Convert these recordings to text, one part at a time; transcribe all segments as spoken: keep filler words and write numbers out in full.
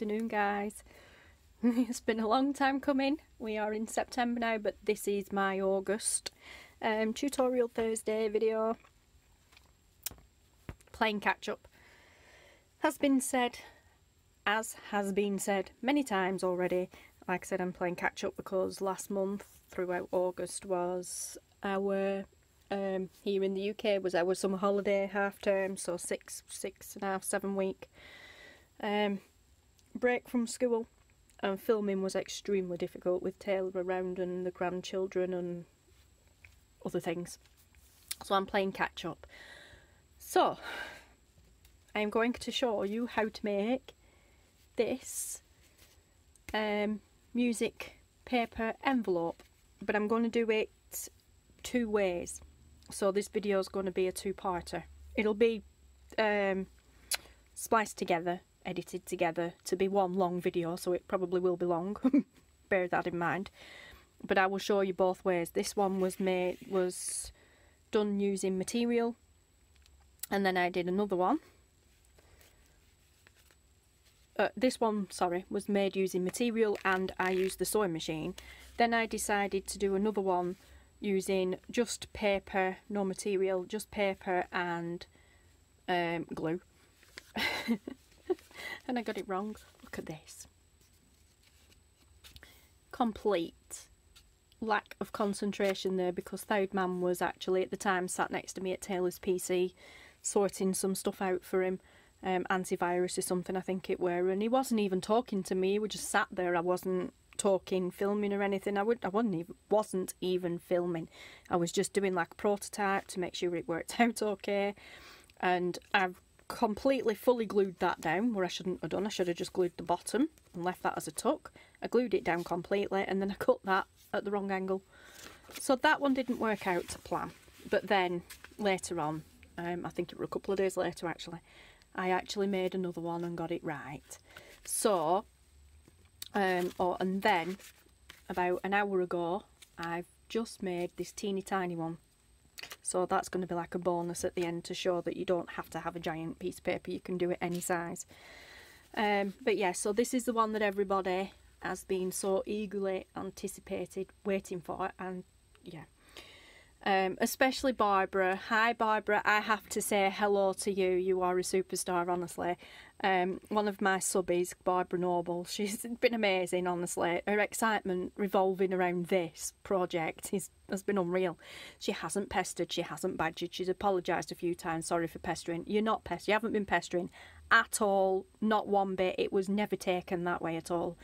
afternoon, guys. It's been a long time coming. We are in September now, but this is my August um, Tutorial Thursday video. Playing catch up. Has been said, as has been said many times already. Like I said, I'm playing catch up because last month throughout August was our um, here in the U K was our summer holiday, half term, so six, six and a half, seven week um, break from school, and filming was extremely difficult with Taylor around and the grandchildren and other things. So I'm playing catch up. So I'm going to show you how to make this um, music paper envelope, but I'm going to do it two ways, so this video is going to be a two-parter. It'll be um, spliced together, edited together to be one long video, so it probably will be long. Bear that in mind, but I will show you both ways. This one was made was done using material, and then I did another one. Uh, this one, sorry, was made using material and I used the sewing machine. Then I decided to do another one using just paper, no material, just paper and um, glue. And I got it wrong. Look at this. Complete lack of concentration there, because Third Man was actually at the time sat next to me at Taylor's P C sorting some stuff out for him. Um, antivirus or something, I think it were, and he wasn't even talking to me. We just sat there. I wasn't talking, filming or anything. I would, I wasn't even, wasn't even filming. I was just doing like a prototype to make sure it worked out okay. And I've completely fully glued that down, where I shouldn't have done. I should have just glued the bottom and left that as a tuck. I glued it down completely, and then I cut that at the wrong angle. So that one didn't work out to plan. But then later on, um, I think it were a couple of days later actually, I actually made another one and got it right. So, um, oh, and then about an hour ago, I've just made this teeny tiny one. So that's going to be like a bonus at the end to show that you don't have to have a giant piece of paper. You can do it any size. Um, but yeah, so this is the one that everybody has been so eagerly anticipated, waiting for, and yeah. Um, especially Barbara. Hi Barbara, I have to say hello to you. You are a superstar, honestly. Um, one of my subbies, Barbara Noble, she's been amazing, honestly. Her excitement revolving around this project is, has been unreal. She hasn't pestered, she hasn't badgered, she's apologised a few times, sorry for pestering. You're not pestering, you haven't been pestering at all, not one bit. It was never taken that way at all.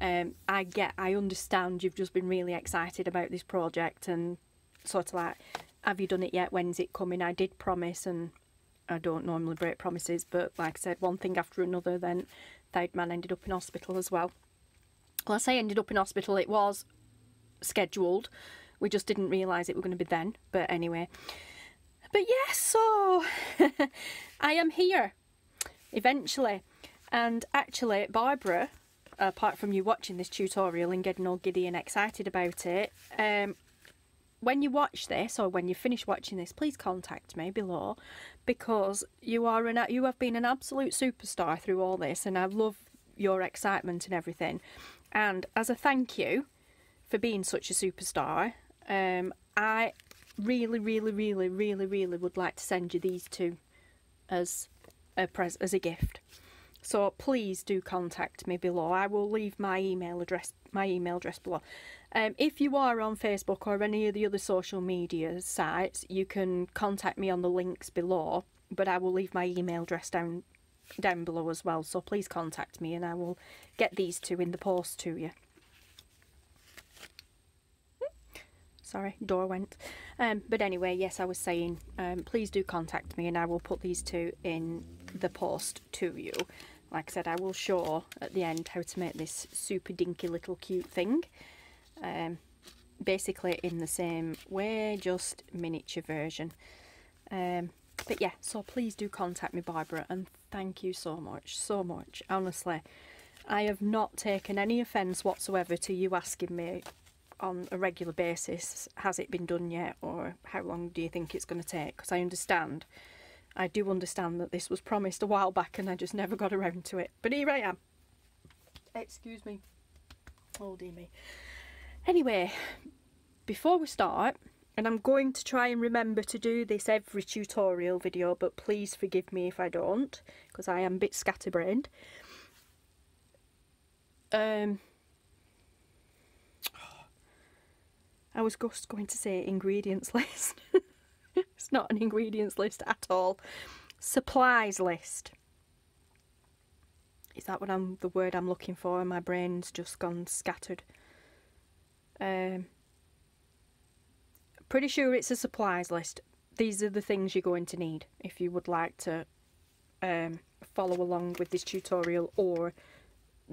Um, I get, I understand you've just been really excited about this project, and sort of like, have you done it yet, when's it coming? I did promise, and I don't normally break promises, but like I said, one thing after another. Then Third Man ended up in hospital as well. Well, I say ended up in hospital, it was scheduled, we just didn't realise it were going to be then, but anyway. But yes, yeah, so I am here eventually. And actually Barbara, apart from you watching this tutorial and getting all giddy and excited about it, um when you watch this, or when you finish watching this, please contact me below, because you are an, you have been an absolute superstar through all this, and I love your excitement and everything. And as a thank you for being such a superstar, um, I really, really, really, really, really would like to send you these two as a pres as a gift. So please do contact me below. I will leave my email address, my email address below. Um, if you are on Facebook or any of the other social media sites, you can contact me on the links below, but I will leave my email address down down below as well. So please contact me and I will get these two in the post to you. Sorry, door went. Um, but anyway, yes, I was saying, um, please do contact me and I will put these two in the post to you. Like I said, I will show at the end how to make this super dinky little cute thing. Um, basically in the same way, just miniature version. Um, but yeah, so please do contact me, Barbara, and thank you so much, so much. Honestly, I have not taken any offence whatsoever to you asking me on a regular basis, has it been done yet, or how long do you think it's going to take? Because I understand, I do understand that this was promised a while back and I just never got around to it. But here I am, Excuse me. Oh dear me. Anyway, before we start, and I'm going to try and remember to do this every tutorial video, but please forgive me if I don't, because I am a bit scatterbrained. Um, I was just going to say ingredients list. It's not an ingredients list at all. Supplies list. Is that what I'm, the word I'm looking for? My brain's just gone scattered. Um, pretty sure it's a supplies list. These are the things you're going to need if you would like to um, follow along with this tutorial or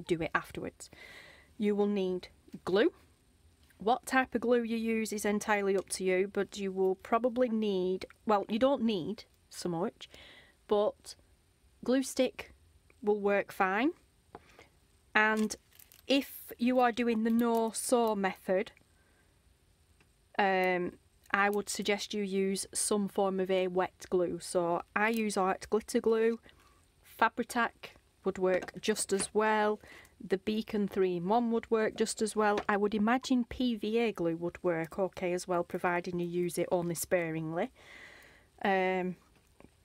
do it afterwards. You will need glue. What type of glue you use is entirely up to you, but you will probably need, well, you don't need so much, but glue stick will work fine. And if you are doing the no sew method, um, I would suggest you use some form of a wet glue. So I use Art Glitter Glue. FabriTac would work just as well. The Beacon three in one would work just as well. I would imagine P V A glue would work okay as well, providing you use it only sparingly. Um,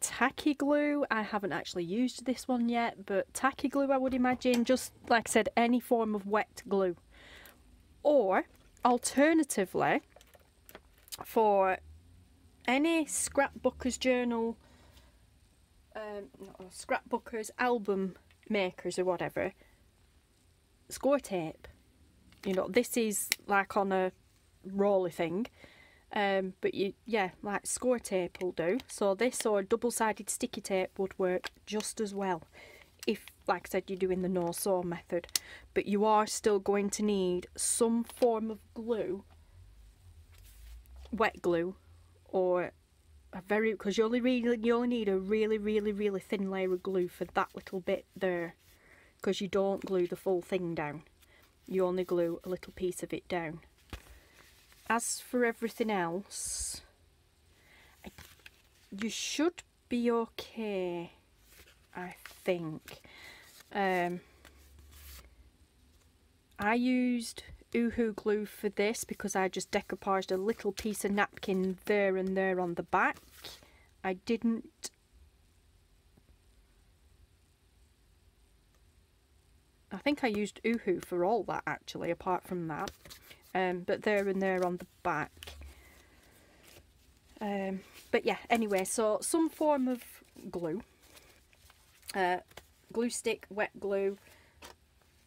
tacky glue, I haven't actually used this one yet, but tacky glue I would imagine, just like I said, any form of wet glue. Or alternatively, for any scrapbooker's journal, um, not scrapbookers, album makers or whatever, score tape. You know, this is like on a roller thing. Um, but you, yeah, like score tape will do. So this or double-sided sticky tape would work just as well if, like I said, you're doing the no-sew method. But you are still going to need some form of glue, wet glue, or a very, because you only really, you only need a really, really, really thin layer of glue for that little bit there, because you don't glue the full thing down. You only glue a little piece of it down. As for everything else, I, you should be okay, I think. Um, I used Uhu glue for this because I just decoupaged a little piece of napkin there and there on the back. I didn't... I think I used Uhu for all that actually, apart from that. Um, but there and there on the back. Um, but yeah, anyway, so some form of glue. Uh, glue stick, wet glue,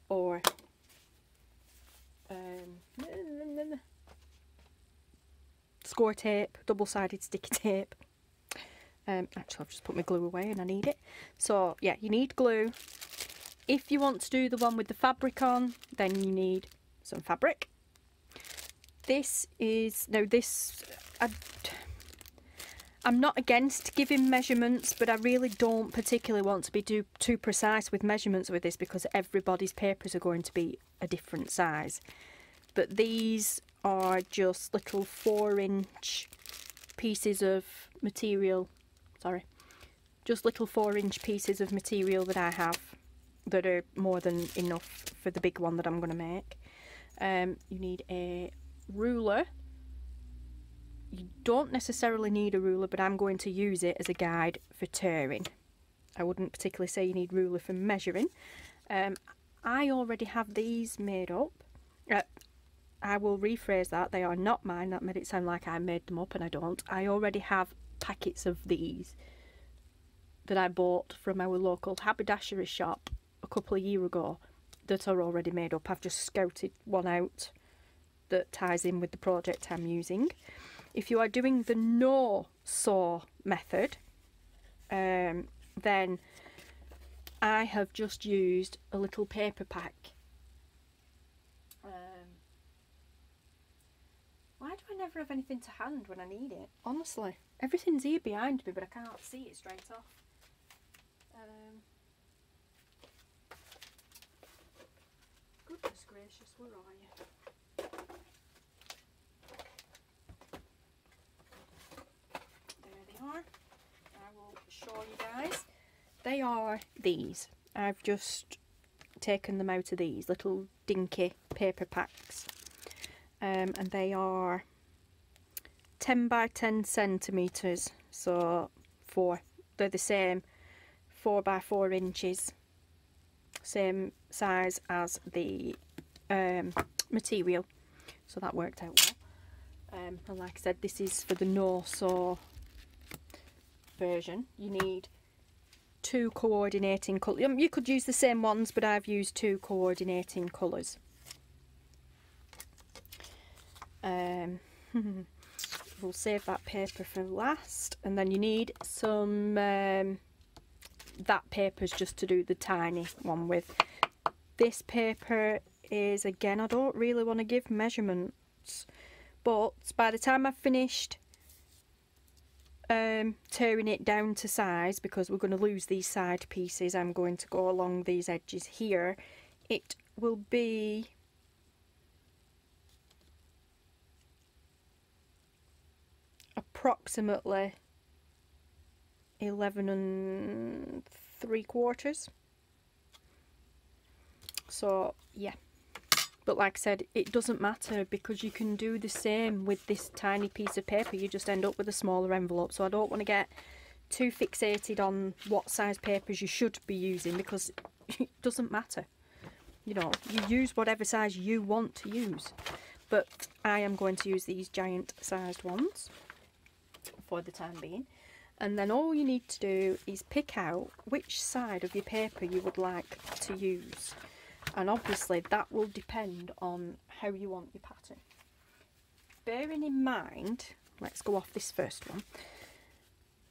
or um, score tape, double-sided sticky tape. Um, actually, I've just put my glue away and I need it. So yeah, you need glue. If you want to do the one with the fabric on, then you need some fabric. This is, no, this, I, I'm not against giving measurements, but I really don't particularly want to be too, too precise with measurements with this because everybody's papers are going to be a different size. But these are just little four inch pieces of material, sorry, just little four inch pieces of material that I have that are more than enough for the big one that I'm going to make. Um, you need a ruler. You don't necessarily need a ruler, but I'm going to use it as a guide for tearing. I wouldn't particularly say you need ruler for measuring. Um, I already have these made up. Uh, I will rephrase that. They are not mine. That made it sound like I made them up, and I don't. I already have packets of these that I bought from our local haberdashery shop a couple of years ago that are already made up. I've just scouted one out that ties in with the project I'm using. If you are doing the no sew method, um, then I have just used a little paper pack. Um, why do I never have anything to hand when I need it? Honestly, everything's here behind me, but I can't see it straight off. Um, goodness gracious, where are you? I will show you guys. They are these. I've just taken them out of these little dinky paper packs, um, and they are ten by ten centimetres, so four, they're the same, four by four inches, same size as the um, material, so that worked out well. Um, and like I said, this is for the no-sew version. You need two coordinating colours. You could use the same ones, but I've used two coordinating colours. Um, we'll save that paper for last, and then you need some um, that paper's just to do the tiny one with. This paper is, again, I don't really want to give measurements, but by the time I've finished um tearing it down to size, because we're going to lose these side pieces, I'm going to go along these edges here. It will be approximately eleven and three quarters, so yeah, but like I said, it doesn't matter because you can do the same with this tiny piece of paper, you just end up with a smaller envelope. So I don't want to get too fixated on what size papers you should be using, because it doesn't matter, you know, you use whatever size you want to use. But I am going to use these giant sized ones for the time being. And then all you need to do is pick out which side of your paper you would like to use. And obviously that will depend on how you want your pattern. Bearing in mind, let's go off this first one.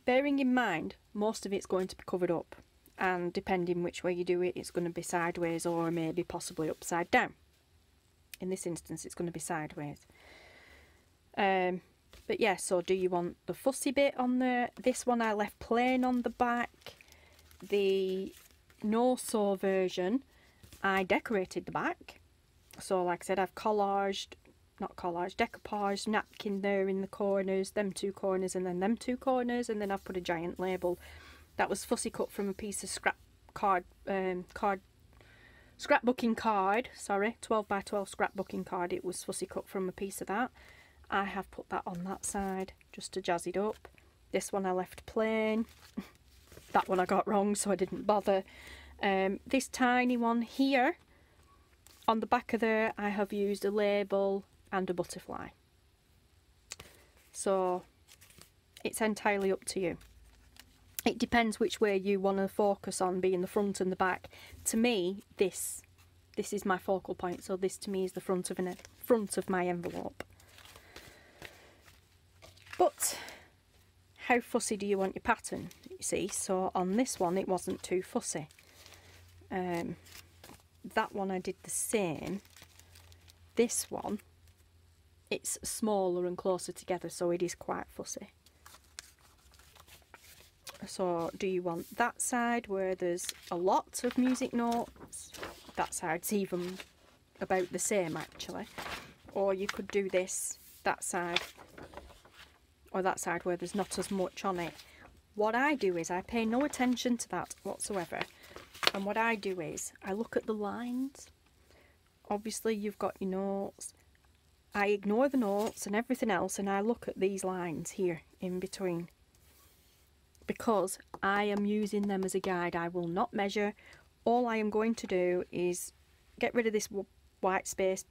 Bearing in mind, most of it's going to be covered up, and depending which way you do it, it's going to be sideways or maybe possibly upside down. In this instance, it's going to be sideways. Um, but yeah, so do you want the fussy bit on there? This one I left plain on the back. The no-sew version, I decorated the back, so like I said, I've collaged, not collaged, decoupaged napkin there in the corners, them two corners and then them two corners, and then I've put a giant label that was fussy cut from a piece of scrap card, um, card, scrapbooking card, sorry, twelve by twelve scrapbooking card, it was fussy cut from a piece of that. I have put that on that side just to jazz it up. This one I left plain, that one I got wrong so I didn't bother. Um, this tiny one here, on the back of there, I have used a label and a butterfly. So it's entirely up to you. It depends which way you want to focus on, being the front and the back. To me, this, this is my focal point, so this to me is the front of an, front of my envelope. But how fussy do you want your pattern? You see, so on this one it wasn't too fussy. Um, that one I did the same. This one, it's smaller and closer together, so it is quite fussy. So do you want that side where there's a lot of music notes? That side's even about the same actually. Or you could do this, that side, or that side where there's not as much on it. What I do is I pay no attention to that whatsoever. And what I do is, I look at the lines. Obviously you've got your notes. I ignore the notes and everything else, and I look at these lines here in between. Because I am using them as a guide. I will not measure. All I am going to do is get rid of this white space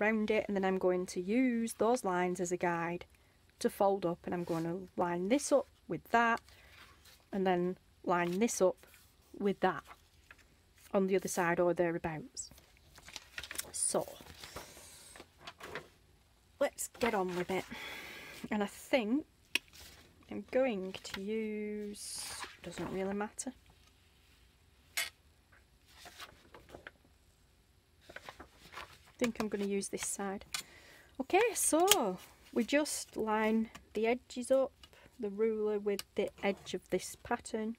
around it, and then I'm going to use those lines as a guide to fold up, and I'm going to line this up with that, and then line this up with that on the other side or thereabouts. So let's get on with it. And I think I'm going to use, doesn't really matter, I think I'm going to use this side. Okay, so we just line the edges up, the ruler with the edge of this pattern,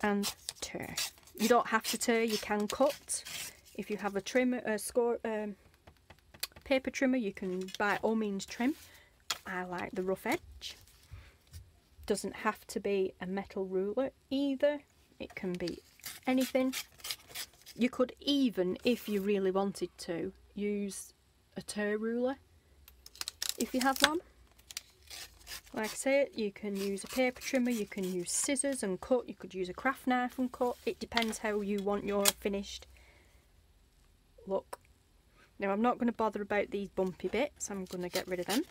and tear. You don't have to tear, you can cut. If you have a trimmer, a score, um, paper trimmer, you can by all means trim. I like the rough edge. Doesn't have to be a metal ruler either, it can be anything. You could even, if you really wanted to, use a tear ruler if you have one. Like I said, you can use a paper trimmer, you can use scissors and cut, you could use a craft knife and cut. It depends how you want your finished look. Now I'm not going to bother about these bumpy bits, I'm going to get rid of them.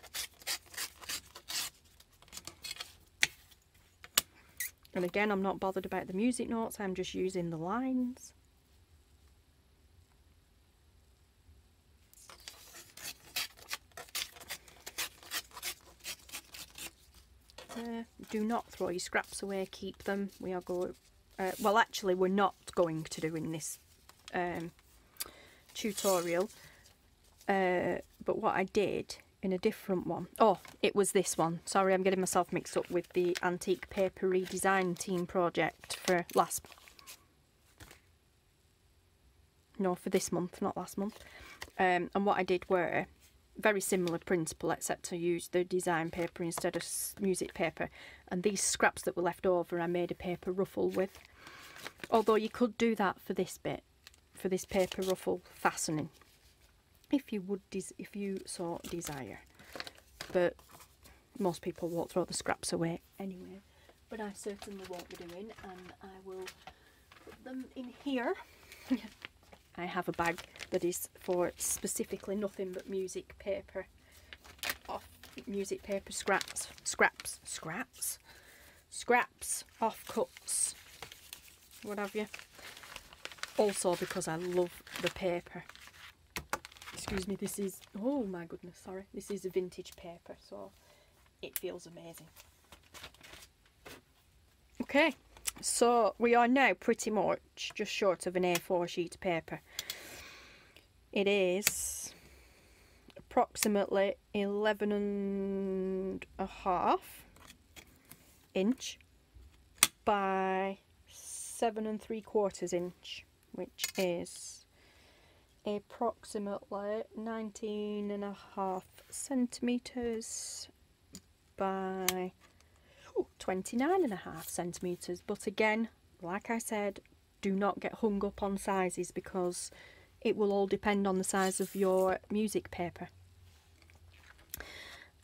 And again, I'm not bothered about the music notes, I'm just using the lines. Uh, do not throw your scraps away, keep them. We are going, uh, well actually we're not going to do in this um, tutorial, uh, but what I did in a different one, oh it was this one, sorry I'm getting myself mixed up with the antique paper redesign team project for last, no for this month, not last month, um, and what I did were very similar principle except to use the design paper instead of music paper, and these scraps that were left over I made a paper ruffle with, although you could do that for this bit, for this paper ruffle fastening, if you would, if you so desire, but most people won't throw the scraps away anyway, but I certainly won't be doing, and I will put them in here. I have a bag that is for specifically nothing but music paper, off music paper scraps, scraps, scraps, scraps, off cuts, what have you. Also because I love the paper. Excuse me, this is, oh my goodness, sorry. This is a vintage paper, so it feels amazing. Okay. So we are now pretty much just short of an A four sheet of paper. It is approximately eleven and a half inch by seven and three quarters inch, which is approximately nineteen and a half centimetres by twenty-nine and a half centimetres, but again, like I said, do not get hung up on sizes because it will all depend on the size of your music paper,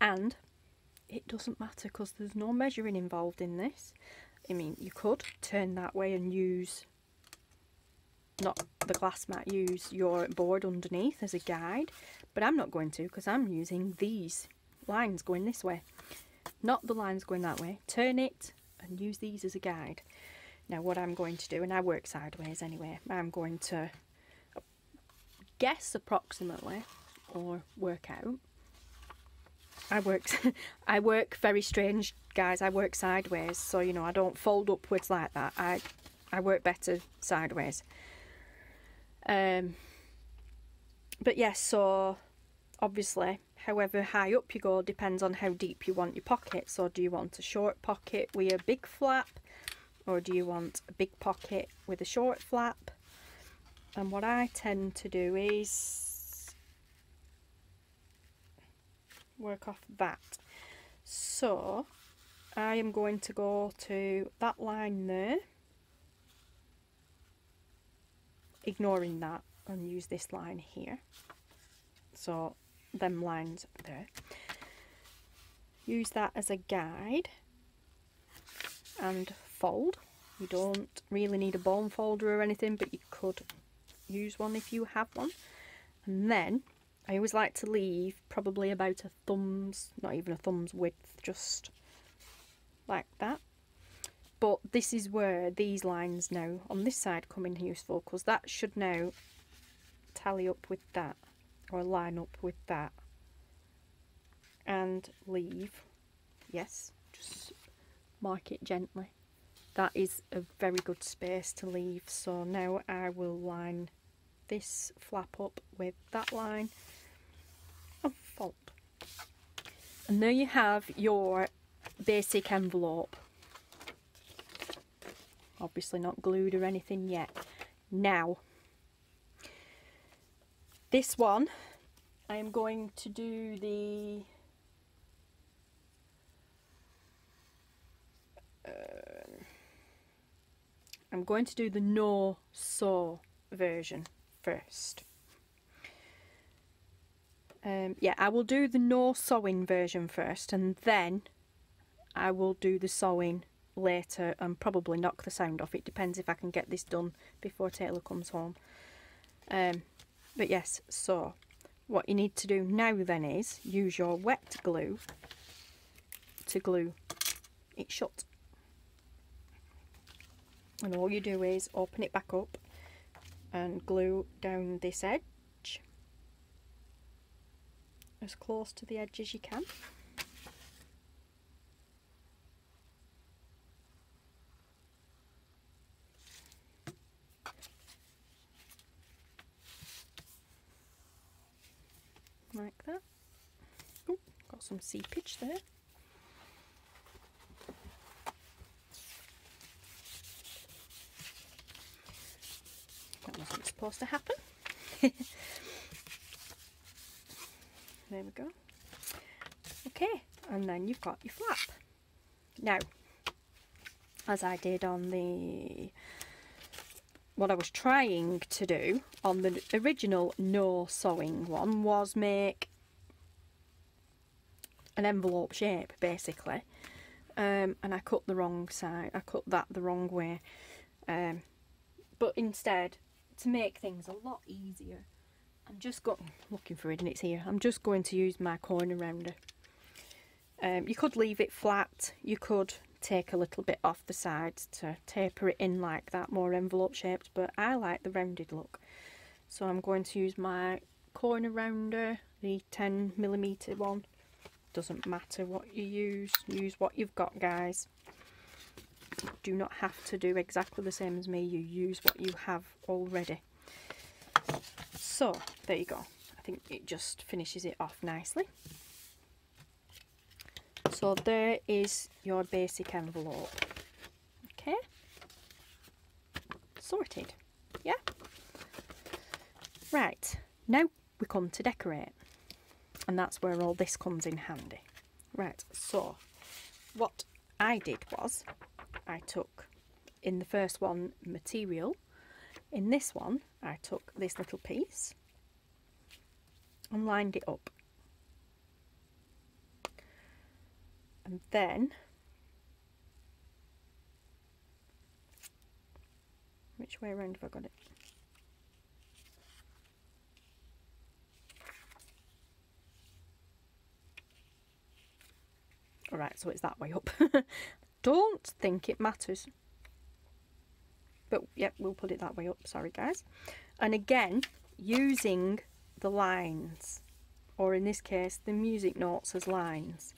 and it doesn't matter because there's no measuring involved in this. I mean, you could turn that way and use not the glass mat, use your board underneath as a guide, but I'm not going to because I'm using these lines going this way, not the lines going that way. Turn it and use these as a guide. Now what I'm going to do, and I work sideways anyway, I'm going to guess approximately or work out. I work I work very strange, guys. I work sideways, so you know I don't fold upwards like that. I I work better sideways. Um but yes, yeah, so obviously however high up you go depends on how deep you want your pocket. So do you want a short pocket with a big flap, or do you want a big pocket with a short flap? And what I tend to do is work off that. So I am going to go to that line there, ignoring that, and use this line here. So them lines there, use that as a guide and fold. You don't really need a bone folder or anything, but you could use one if you have one. And then I always like to leave probably about a thumb's, not even a thumb's width, just like that. But this is where these lines now on this side come in useful, because that should now tally up with that, or line up with that, and leave, yes, just mark it gently. That is a very good space to leave. So now I will line this flap up with that line and fold. And there you have your basic envelope, obviously not glued or anything yet. Now this one, I am going to do the uh, I'm going to do the no sew version first. Um, yeah, I will do the no sewing version first, and then I will do the sewing later and probably knock the sound off. It depends if I can get this done before Taylor comes home. Um, but yes, so what you need to do now then is use your wet glue to glue it shut. And all you do is open it back up and glue down this edge as close to the edge as you can. Like that. Ooh, got some seepage there. That wasn't supposed to happen. There we go. Okay, and then you've got your flap. Now, as I did on the, what I was trying to do on the original no sewing one was make an envelope shape basically, um, and I cut the wrong side, I cut that the wrong way, um, but instead, to make things a lot easier, I'm just got looking for it and it's here. I'm just going to use my corner rounder. Um, you could leave it flat, you could take a little bit off the sides to taper it in like that, more envelope shaped, but I like the rounded look. So I'm going to use my corner rounder, the ten millimeter one. Doesn't matter what you use, use what you've got, guys. Do not have to do exactly the same as me, you use what you have already. So there you go, I think it just finishes it off nicely. So there is your basic envelope, okay, sorted, yeah. Right, now we come to decorate, and that's where all this comes in handy. Right, so what I did was, I took, in the first one, material. In this one, I took this little piece and lined it up. And then, which way around have I got it? All right, so it's that way up. Don't think it matters. But yep, we'll put it that way up, sorry guys. And again, using the lines, or in this case, the music notes as lines.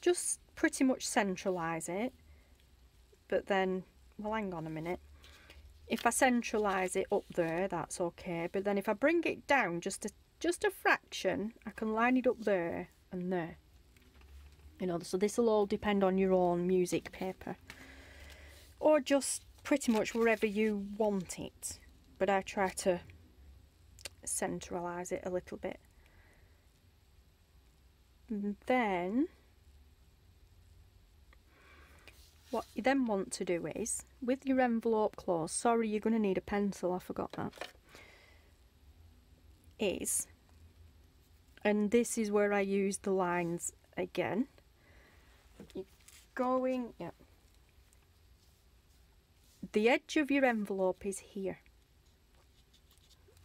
Just pretty much centralise it, but then, well hang on a minute. If I centralise it up there, that's okay, but then if I bring it down just a, just a fraction, I can line it up there and there. You know, so this will all depend on your own music paper. Or just pretty much wherever you want it, but I try to centralise it a little bit. And then what you then want to do is, with your envelope closed, sorry you're going to need a pencil, I forgot that, is, and this is where I use the lines again, you're going, yeah. The edge of your envelope is here.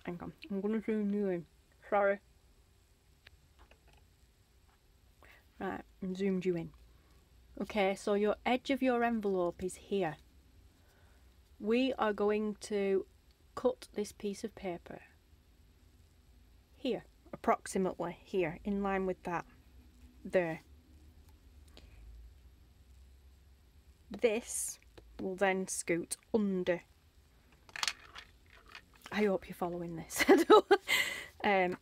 Hang on, I'm going to zoom you in. Sorry. Right, I zoomed you in. Okay, so your edge of your envelope is here. We are going to cut this piece of paper here, approximately here, in line with that. There. This will then scoot under. I hope you're following this. um,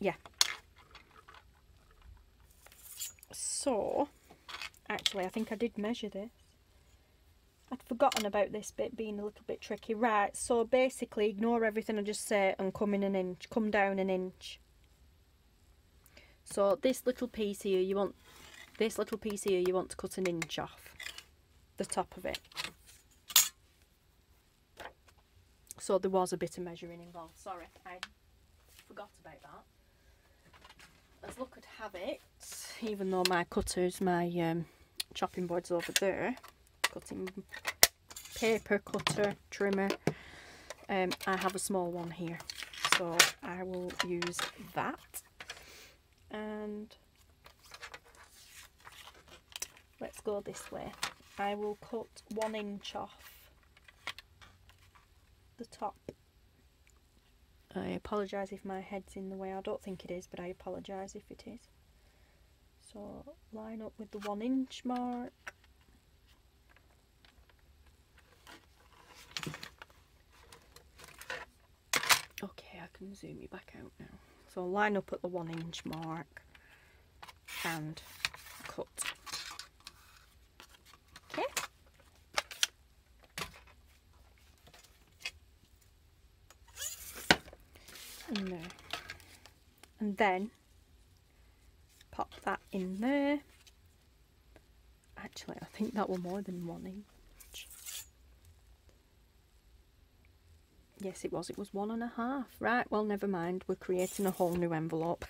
yeah. So, actually I think I did measure this. I'd forgotten about this bit being a little bit tricky. Right, so basically ignore everything I just say and come in an inch, come down an inch. So this little piece here, you want, this little piece here, you want to cut an inch off the top of it. So there was a bit of measuring involved. Sorry, I forgot about that. As luck would have it, even though my cutters, my um, chopping board's over there, cutting paper cutter, trimmer, um, I have a small one here. So I will use that. And let's go this way. I will cut one inch off the top. I apologise if my head's in the way. I don't think it is, but I apologise if it is. So line up with the one inch mark. Okay, I can zoom you back out now. So line up at the one inch mark and cut. In there, and then pop that in there. Actually, I think that were more than one inch. Yes, it was. It was one and a half. Right, well, never mind. We're creating a whole new envelope.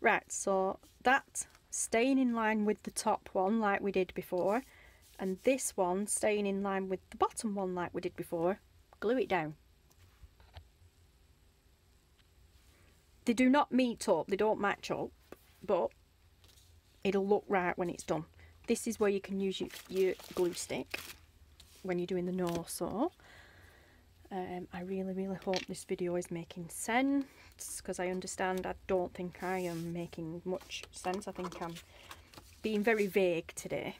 Right, so that staying in line with the top one like we did before, and this one staying in line with the bottom one like we did before, glue it down. They do not meet up, they don't match up, but it'll look right when it's done. This is where you can use your, your glue stick when you're doing the no sew. Um, I really, really hope this video is making sense, because I understand I don't think I am making much sense. I think I'm being very vague today.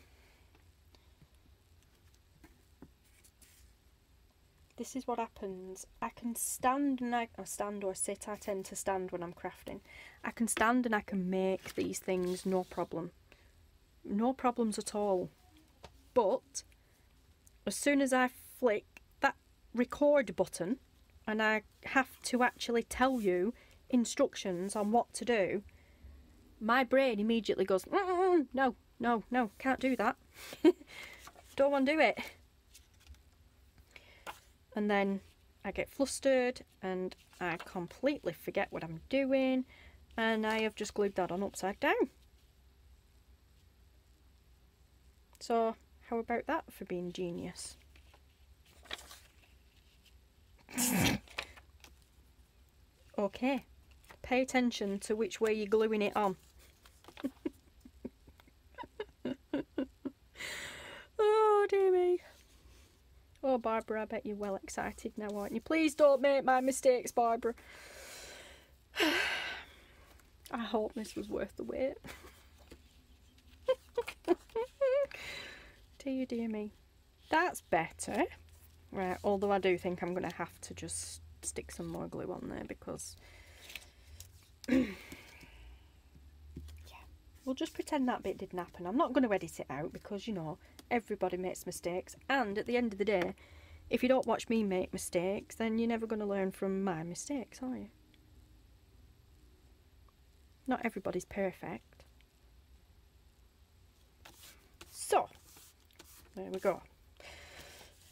This is what happens. I can stand and I or stand or sit. I tend to stand when I'm crafting. I can stand and I can make these things, no problem. No problems at all. But as soon as I flick that record button and I have to actually tell you instructions on what to do, my brain immediately goes, mm-mm, no, no, no, can't do that. Don't want to do it. And then I get flustered and I completely forget what I'm doing, and I have just glued that on upside down. So how about that for being genius? Okay, pay attention to which way you're gluing it on. Oh dear me. Oh, Barbara, I bet you're well excited now, aren't you? Please don't make my mistakes, Barbara. I hope this was worth the wait. Dear, dear me. That's better. Right, although I do think I'm going to have to just stick some more glue on there because... yeah, we'll just pretend that bit didn't happen. I'm not going to edit it out because, you know... everybody makes mistakes, and at the end of the day, if you don't watch me make mistakes, then you're never going to learn from my mistakes, are you? Not everybody's perfect. So there we go.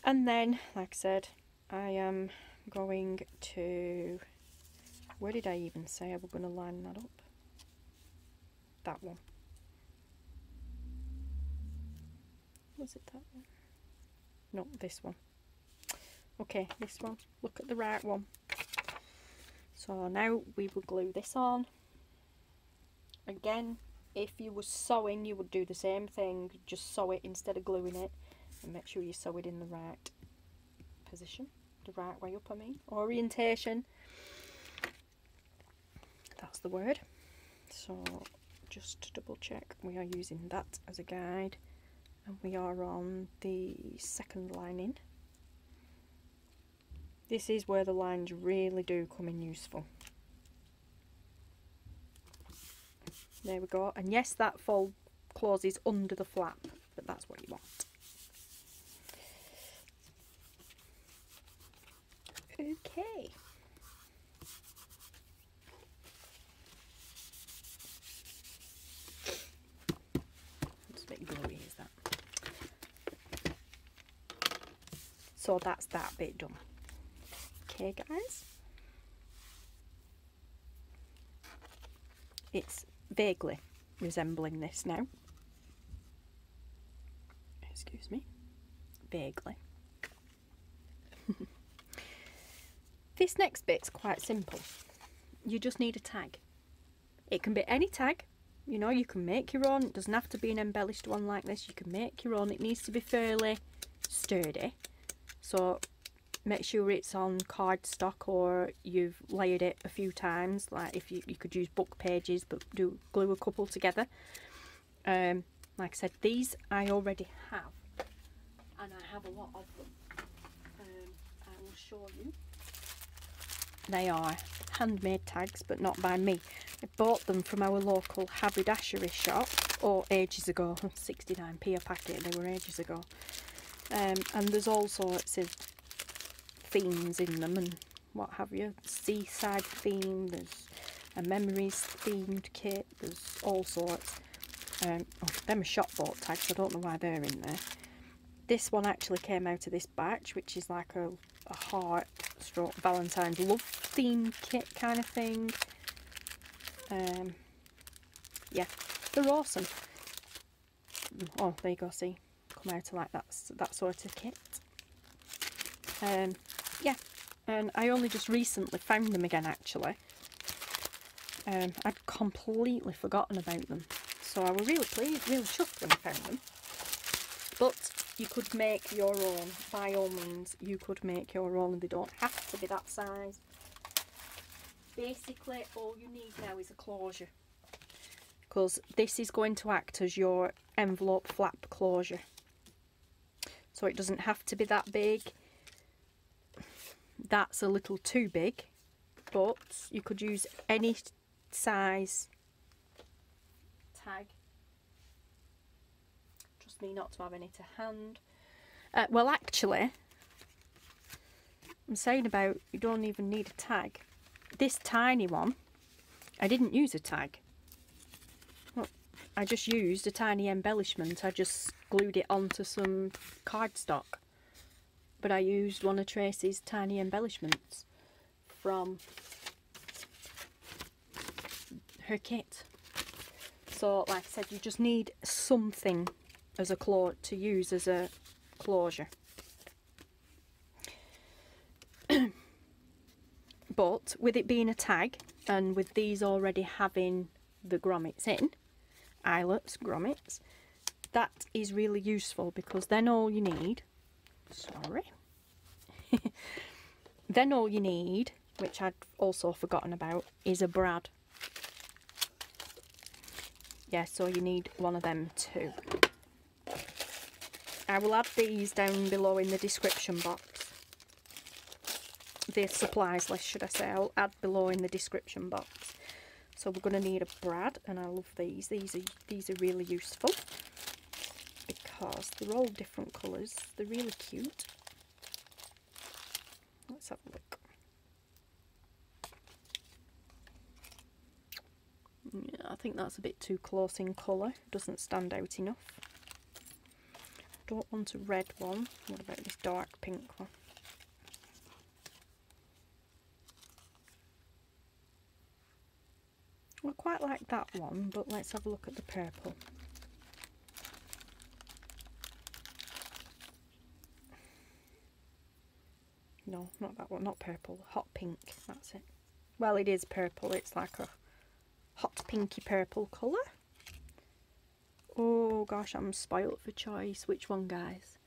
And then, like I said, I am going to, where did I even say I was going to line that up? That one. Was it that one? No, this one. Okay, this one. Look at the right one. So now we will glue this on. Again, if you were sewing, you would do the same thing. Just sew it instead of gluing it. And make sure you sew it in the right position. The right way up, I mean. Orientation. That's the word. So just to double check, we are using that as a guide. And we are on the second lining. This is where the lines really do come in useful. There we go. And yes, that fold closes under the flap, but that's what you want. Okay. So that's that bit done. Okay guys, it's vaguely resembling this now, excuse me, vaguely. This next bit's quite simple. You just need a tag. It can be any tag, you know, you can make your own. It doesn't have to be an embellished one like this. You can make your own. It needs to be fairly sturdy, so make sure it's on cardstock or you've layered it a few times. Like if you, you could use book pages, but do glue a couple together. Um, like I said, these I already have, and I have a lot of them. Um, I will show you. They are handmade tags, but not by me. I bought them from our local haberdashery shop, or oh, ages ago, sixty-nine p a packet. They were ages ago, um, and there's all sorts of themes in them and what have you. Seaside theme, there's a memories themed kit, there's all sorts. Um, oh, them are shop bought tags, I don't know why they're in there. This one actually came out of this batch, which is like a, a heart stroke Valentine's love theme kit kind of thing. Um, yeah, they're awesome. Oh, there you go, see, come out of like that, that sort of kit. Um, Yeah, and I only just recently found them again actually. Um, I'd completely forgotten about them, so I was really pleased, really chuffed when I found them. But you could make your own, by all means, you could make your own, and they don't have to be that size. Basically, all you need now is a closure, because this is going to act as your envelope flap closure. So it doesn't have to be that big. That's a little too big, but you could use any size tag. Trust me not to have any to hand. Uh, well, actually, I'm saying about you don't even need a tag. This tiny one, I didn't use a tag. Well, I just used a tiny embellishment. I just glued it onto some cardstock. But I used one of Tracy's tiny embellishments from her kit. So like I said, you just need something as a clo- to use as a closure. But with it being a tag, and with these already having the grommets in, eyelets, grommets, that is really useful, because then all you need Sorry. then all you need, which I'd also forgotten about, is a brad. Yeah, so you need one of them too. I will add these down below in the description box. The supplies list, should I say. I'll add below in the description box. So we're going to need a brad, and I love these. These are, these are really useful. They're all different colours. They're really cute. Let's have a look. Yeah, I think that's a bit too close in colour. Doesn't stand out enough. Don't want a red one. What about this dark pink one? Well, I quite like that one, but let's have a look at the purple. No, not that one, not purple, hot pink, that's it. Well, it is purple, it's like a hot pinky purple colour. Oh gosh, I'm spoilt for choice. Which one, guys?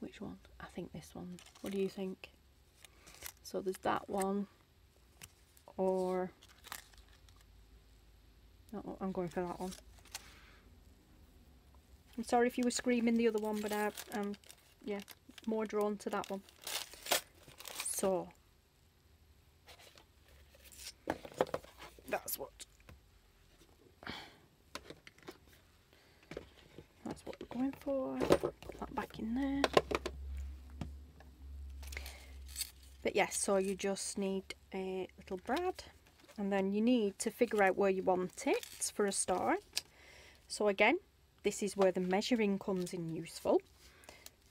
Which one? I think this one. What do you think? So there's that one, or... No, I'm going for that one. I'm sorry if you were screaming the other one, but I, um, yeah, more drawn to that one. So that's what that's what we're going for. Put that back in there. But yes, yeah, so you just need a little brad, and then you need to figure out where you want it for a start. So again, this is where the measuring comes in useful,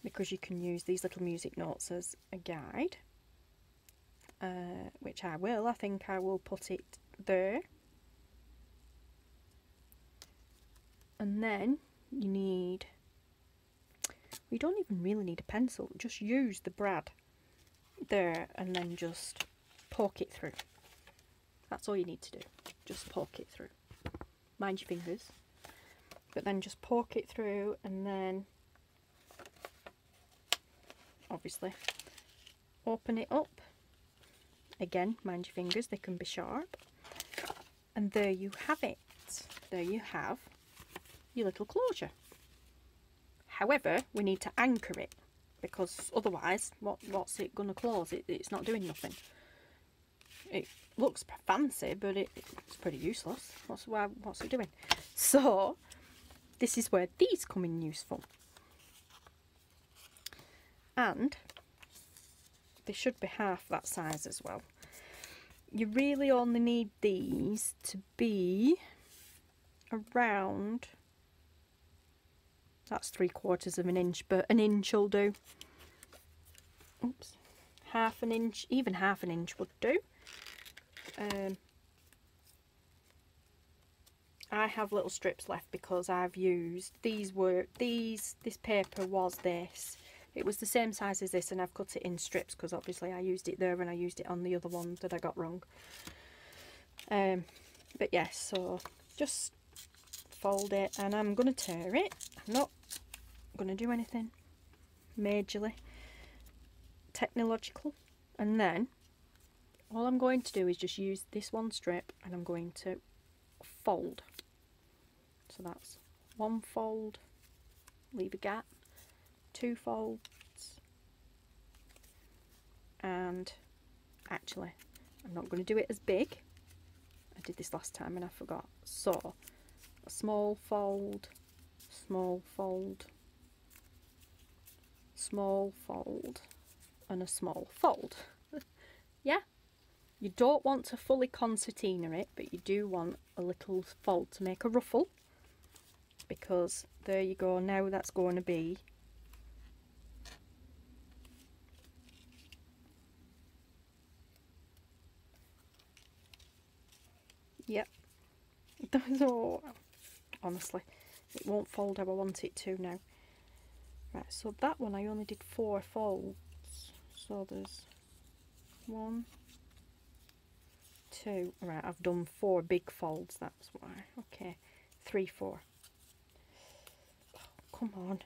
because you can use these little music notes as a guide. uh, which I will. I think I will put it there. And then you need, we don't even really need a pencil, just use the brad there and then just poke it through. That's all you need to do, just poke it through. Mind your fingers, but then just poke it through, and then obviously open it up. Again, mind your fingers, they can be sharp. And there you have it. There you have your little closure. However, we need to anchor it, because otherwise what, what's it going to close? It, it's not doing nothing. It looks fancy, but it, it's pretty useless. What's, what's it doing? So this is where these come in useful. And they should be half that size as well. You really only need these to be around, that's three quarters of an inch, but an inch will do. Oops, half an inch, even half an inch would do. Um, I have little strips left because I've used, these were, these, this paper was this. It was the same size as this, and I've cut it in strips because obviously I used it there and I used it on the other one that I got wrong. Um, but yes, so just fold it, and I'm going to tear it. I'm not going to do anything majorly technological. And then all I'm going to do is just use this one strip, and I'm going to fold. So that's one fold, leave a gap, two folds, and actually I'm not going to do it as big. I did this last time and I forgot. So a small fold, small fold, small fold, and a small fold. Yeah, you don't want to fully concertina it, but you do want a little fold to make a ruffle, because there you go, now that's going to be yep. So honestly, it won't fold how I want it to now. Right, so that one I only did four folds. So there's one, two. Right, I've done four big folds. That's why. Okay, three, four. Oh, come on.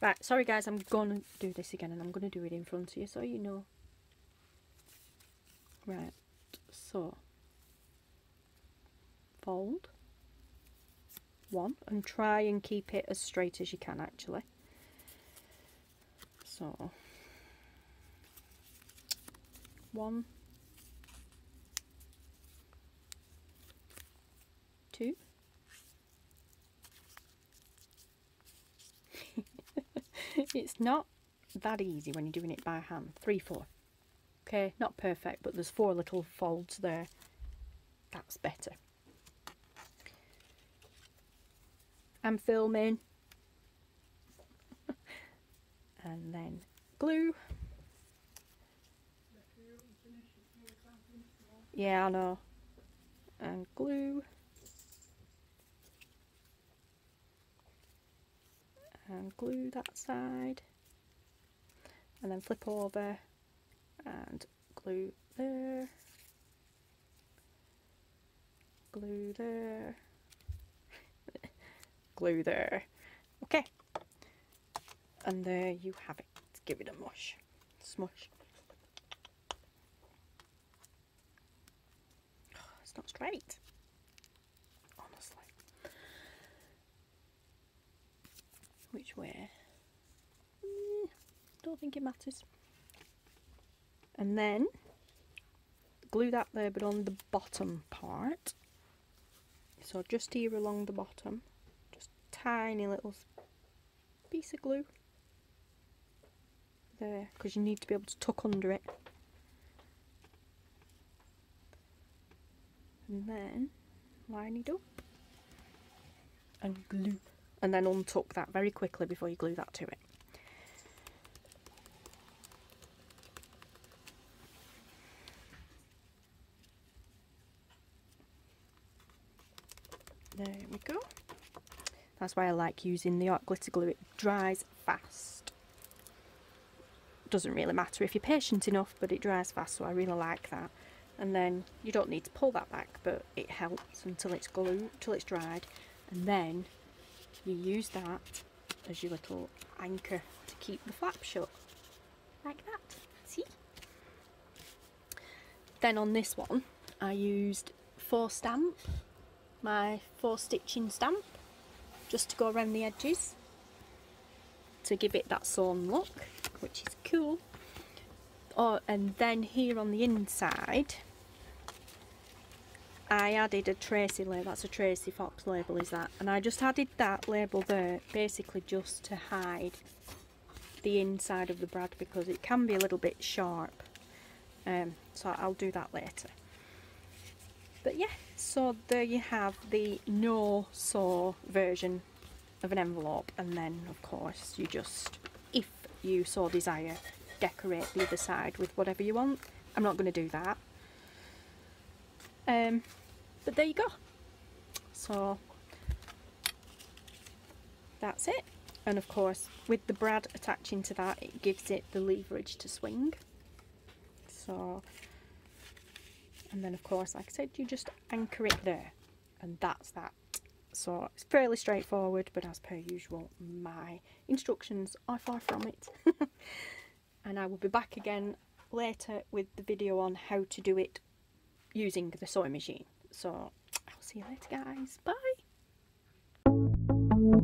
Right, sorry guys, I'm gonna do this again, and I'm gonna do it in front of you so you know. Right, so. Fold one, and try and keep it as straight as you can actually. So one, two. It's not that easy when you're doing it by hand. Three, four. Okay, not perfect, but there's four little folds there. That's better. I'm filming. And then glue. Yeah, I know. And glue. And glue that side. And then flip over and glue there. Glue there. Glue there. Okay, and there you have it. Give it a mush, smush. Oh, it's not straight, honestly. Which way? Mm, don't think it matters. And then glue that there, but on the bottom part. So just here along the bottom. Tiny little piece of glue there, because you need to be able to tuck under it. And then line it up and glue, and then untuck that very quickly before you glue that to it. There we go. That's why I like using the Art Glitter Glue, it dries fast. Doesn't really matter if you're patient enough, but it dries fast, so I really like that. And then you don't need to pull that back, but it helps until it's glued, till it's dried, and then you use that as your little anchor to keep the flap shut, like that. See? Then on this one, I used four stamp, my four stitching stamp, just to go around the edges to give it that sewn look, which is cool. Oh, and then here on the inside, I added a Tracy label. That's a Tracy Fox label, is that? And I just added that label there, basically just to hide the inside of the brad because it can be a little bit sharp. Um, so I'll do that later. But yeah, so there you have the no sew version of an envelope, and then of course you just, if you so desire, decorate the other side with whatever you want. I'm not going to do that. Um, but there you go. So that's it. And of course with the brad attaching to that, it gives it the leverage to swing. So, and then of course, like I said, you just anchor it there, and that's that. So it's fairly straightforward, but as per usual, my instructions are far from it. And I will be back again later with the video on how to do it using the sewing machine. So I'll see you later, guys.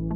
Bye.